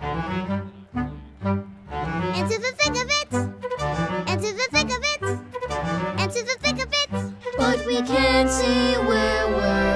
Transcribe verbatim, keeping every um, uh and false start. Into the thick of it! Into the thick of it! Into the thick of it! But we can't see where we're